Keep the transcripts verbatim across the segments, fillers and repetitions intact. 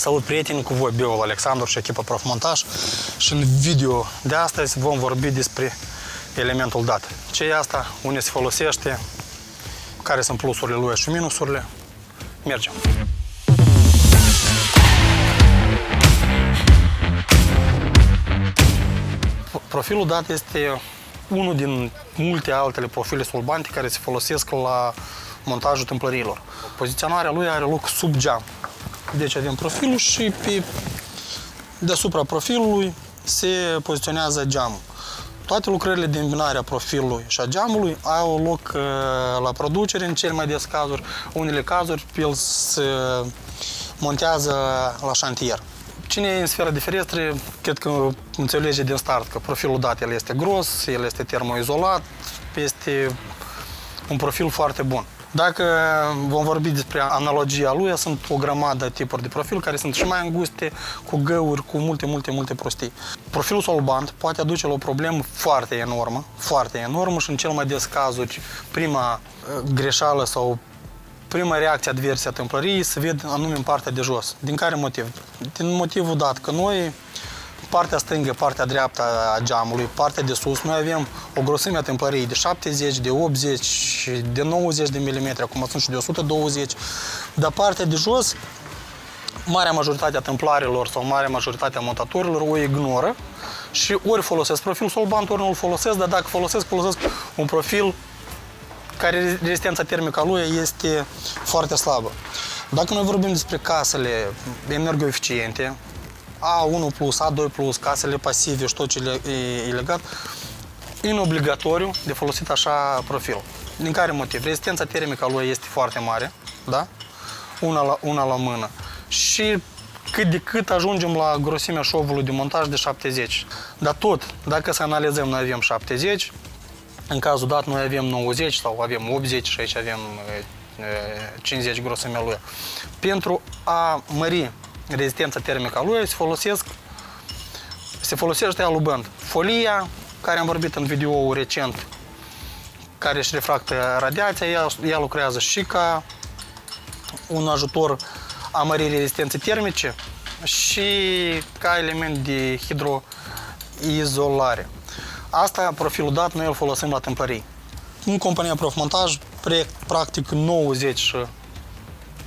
Salut prieteni, cu voi Biul Alexandru și echipa Prof-Montaj și în video de astăzi vom vorbi despre elementul dat. Ce e asta, unde se folosește, care sunt plusurile lui și minusurile. Mergem! Profilul dat este unul din multe altele profile solbante care se folosesc la montajul tâmplărilor. Poziționarea lui are loc sub geam. Deci avem profilul și pe deasupra profilului se poziționează geamul. Toate lucrările de îmbinare a profilului și a geamului au loc la producere în cel mai des cazuri. Unele cazuri el se montează la șantier. Cine e în sfera de ferestre, cred că înțelege din start că profilul dat el este gros, el este termoizolat, este un profil foarte bun. Dacă vom vorbi despre analogia lui, sunt o grămadă de tipuri de profil care sunt și mai înguste, cu găuri, cu multe, multe, multe prostii. Profilul solbant poate aduce la o problemă foarte enormă, foarte enormă și în cel mai des cazuri prima greșeală sau prima reacție adversă a tâmplăriei se vede anume în partea de jos. Din care motiv? Din motivul dat că noi, partea stângă, partea dreaptă a geamului, partea de sus, noi avem o grosime a tâmplăriei de șaptezeci, de optzeci, de nouăzeci de milimetri, acum sunt și de o sută douăzeci, dar partea de jos, marea majoritate a tâmplarilor sau marea majoritate a montatorilor o ignoră și ori folosesc profil solbant, ori nu-l folosesc, dar dacă folosesc, folosesc un profil care rezistența termică a lui este foarte slabă. Dacă noi vorbim despre casele energoeficiente, A unu plus, A doi plus, casele pasive și tot ce e legat, e obligatoriu de folosit așa profil. Din care motiv? Rezistența termică a lui este foarte mare, da? Una la, una la mână. Și cât de cât ajungem la grosimea șovului de montaj de șaptezeci. Dar tot, dacă să analizăm, noi avem șaptezeci, în cazul dat noi avem nouăzeci sau avem optzeci și aici avem cincizeci grosimea lui. Pentru a mări rezistența termică a lui, se folosesc, se folosește alubând folia, care am vorbit în video recent, care își refractă radiația, ea, ea lucrează și ca un ajutor a măririi rezistenței termice și ca element de hidroizolare. Asta, profilul dat, noi îl folosim la tâmplării. În compania Prof-Montaj, practic nouăzeci și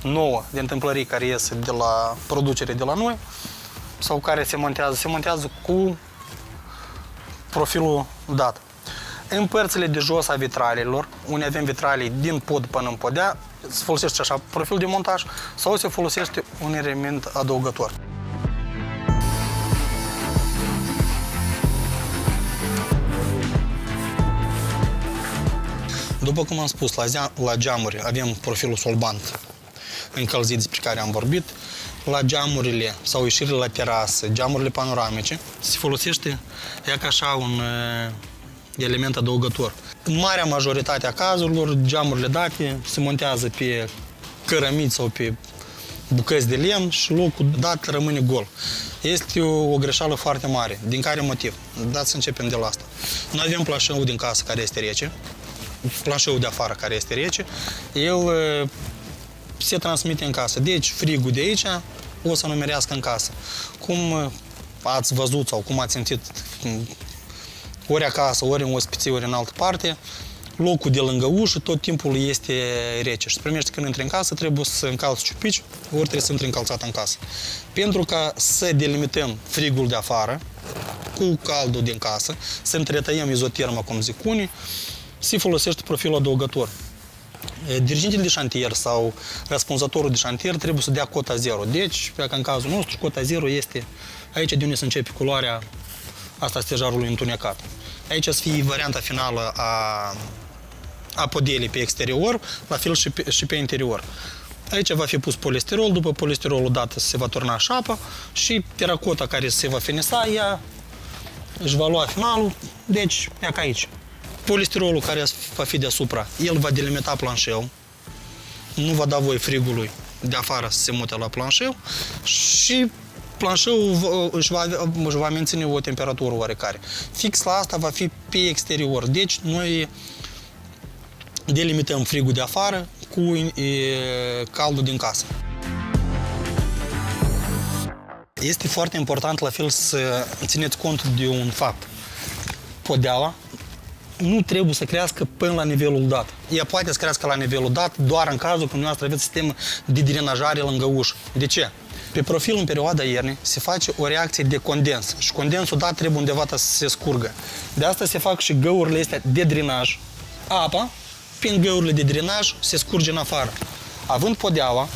nouă din tâmplării care ies de la producere de la noi sau care se montează, se montează cu profilul dat. În părțile de jos a vitralelor, unde avem vitralii din pod până în podea, se folosește așa profil de montaj sau se folosește un element adăugător. După cum am spus, la geamuri avem profilul solbant încălzit despre care am vorbit. La geamurile sau ieșirile la terasă, geamurile panoramice, se folosește ea ca așa un element adăugător. În marea majoritate a cazurilor, geamurile date se montează pe cărămiți sau pe bucăți de lemn și locul dat rămâne gol. Este o, o greșeală foarte mare. Din care motiv? Dați să începem de la asta. Noi avem planșeul din casă care este rece, planșeul de afară care este rece, el se transmite în casă. Deci, frigul de aici o să numerească în casă. Cum ați văzut sau cum ați simțit ori acasă, ori în ospiție, ori în altă parte, locul de lângă ușă tot timpul este rece și se primește când intri în casă, trebuie să încalți ciupici, ori trebuie să intri încalțat în casă. Pentru ca să delimităm frigul de afară cu caldul din casă, să întretăiem izoterma, cum zic unii, se folosește profilul adăugător. Dirigintele de șantier sau răspunzătorul de șantier trebuie să dea cota zero. Deci, dacă în cazul nostru, cota zero este aici de unde se începe culoarea asta stejarului întunecat. Aici să fie varianta finală a, a podelei pe exterior, la fel și pe, și pe interior. Aici va fi pus polisterol, după polisterolul dat se va turna șapa și teracota care se va finisa, ea își va lua finalul, deci ea ca aici. Polistirolul care va fi deasupra, el va delimita planșeu, nu va da voie frigului de afară să se mute la planșeu și planșeul își va, își va menține o temperatură oarecare. Fix la asta va fi pe exterior, deci noi delimităm frigul de afară cu caldul din casă. Este foarte important la fel să țineți cont de un fapt. Podeaua nu trebuie să crească până la nivelul dat. Ea poate să crească la nivelul dat doar în cazul când dumneavoastră aveți sistem de drenajare lângă ușă. De ce? Pe profil în perioada iernii se face o reacție de condens și condensul dat trebuie undeva să se scurgă. De asta se fac și găurile astea de drenaj. Apa, prin găurile de drenaj, se scurge în afară. Având podeaua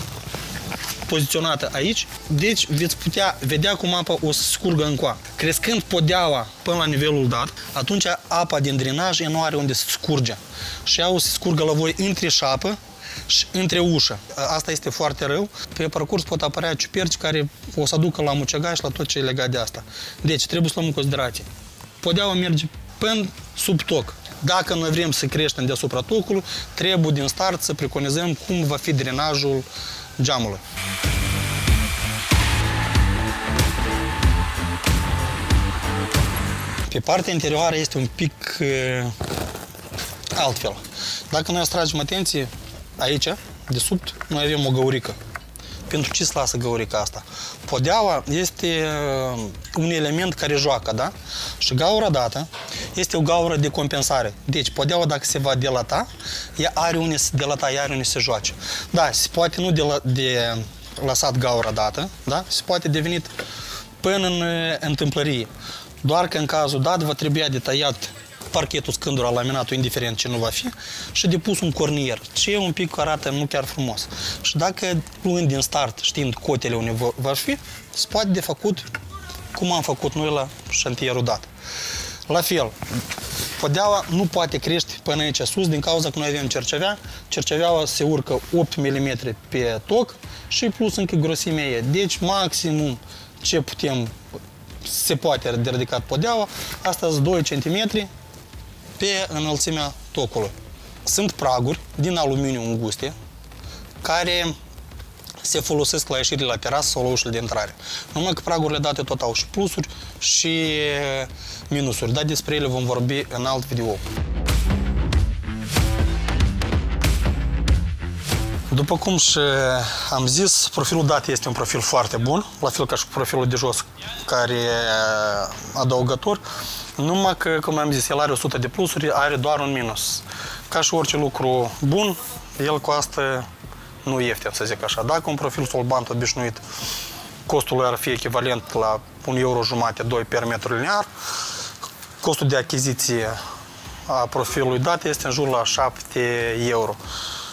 poziționată aici, deci veți putea vedea cum apa o să scurgă încoa. Crescând podeaua până la nivelul dat, atunci apa din drenaj nu are unde să scurge. Și ea o să scurgă la voi între șapă și între ușă. Asta este foarte rău. Pe parcurs pot apărea ciuperci care o să aducă la mucegaș și la tot ce e legat de asta. Deci trebuie să luăm în considerație. Podeaua merge până sub toc. Dacă noi vrem să creștem deasupra tocului, trebuie din start să preconizăm cum va fi drenajul geamului. Pe partea interioară este un pic e, altfel. Dacă noi atragem atenție, aici, de sub, noi avem o găurică. Pentru ce se lasă găurica asta? Podeaua este un element care joacă, da? Și gaura dată este o gaură de compensare. Deci, podeaua, dacă se va delata, ea are unde se delata, ea are unde se joace. Da, se poate nu de, la, de lăsat gaura dată, da? Se poate devenit până în întâmplărie. Doar că în cazul dat va trebui de tăiat parchetul, scândura, laminatul, indiferent ce nu va fi, și depus un cornier, ce un pic arată nu chiar frumos. Și dacă luând din start, știind cotele unde va fi, se poate de făcut cum am făcut noi la șantierul dat. La fel, podeaua nu poate crește până aici sus, din cauza că noi avem cercevea. Cerceveaua se urcă opt milimetri pe toc și plus încă grosimea e. Deci, maximum ce putem, se poate de ridicat podeaua, asta sunt doi centimetri pe înălțimea tocului. Sunt praguri din aluminiu înguste care se folosesc la ieșirile la terasă sau la ușile de intrare. Numai că pragurile date tot au și plusuri și minusuri, dar despre ele vom vorbi în alt video. După cum și am zis, profilul dat este un profil foarte bun, la fel ca și profilul de jos, care e adăugător, numai că, cum am zis, el are o sută de plusuri, are doar un minus. Ca și orice lucru bun, el costă nu ieftin, să zic așa. Dacă un profil Solbanc obișnuit, costul lui ar fi echivalent la un euro jumate, doi per metru linear, costul de achiziție a profilului dat este în jur la șapte euro.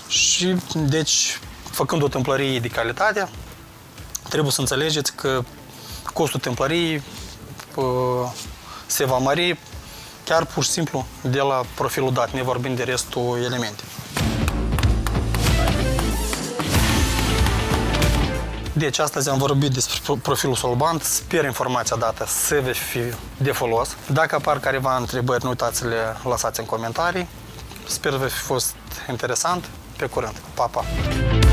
Și, deci, făcând o tâmplărie de calitate, trebuie să înțelegeți că costul tâmplăriei se va mări chiar pur și simplu de la profilul dat, ne vorbim de restul elemente. Deci, astăzi am vorbit despre profilul Solbanc. Sper informația dată să vă fi de folos. Dacă apar careva întrebări, nu uitați să le lăsați în comentarii. Sper că v-a fost interesant. Pe curând. Pa, pa!